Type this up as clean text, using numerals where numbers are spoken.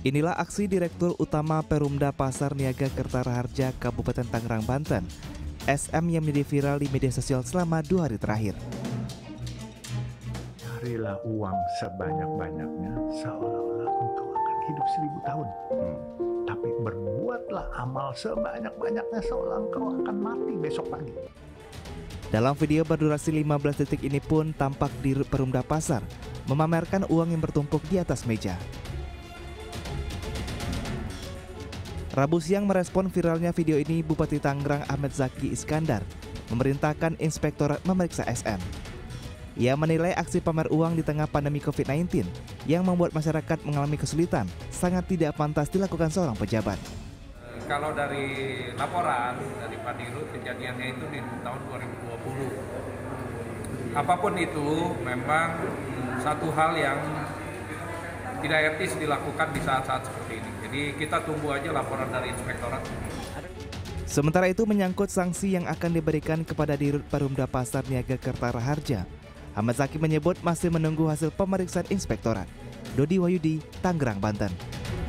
Inilah aksi Direktur Utama Perumda Pasar Niaga Kerta Raharja, Kabupaten Tangerang, Banten, SM, yang menjadi viral di media sosial selama 2 hari terakhir. Carilah uang sebanyak-banyaknya, seolah-olah engkau akan hidup 1000 tahun. Tapi berbuatlah amal sebanyak-banyaknya, seolah engkau akan mati besok pagi. Dalam video berdurasi 15 detik ini pun tampak di Perumda Pasar memamerkan uang yang bertumpuk di atas meja. Rabu siang merespon viralnya video ini, Bupati Tangerang Ahmed Zaki Iskandar memerintahkan Inspektorat memeriksa SM. Ia menilai aksi pamer uang di tengah pandemi COVID-19 yang membuat masyarakat mengalami kesulitan sangat tidak pantas dilakukan seorang pejabat. Kalau dari laporan dari Pak Dirut, kejadiannya itu di tahun 2020. Apapun itu memang satu hal yang tidak etis dilakukan di saat-saat seperti ini. Jadi kita tunggu aja laporan dari Inspektorat. Sementara itu menyangkut sanksi yang akan diberikan kepada Dirut Perumda Pasar Niaga Kerta Raharja, Ahmed Zaki menyebut masih menunggu hasil pemeriksaan Inspektorat. Dodi Wahyudi, Tangerang, Banten.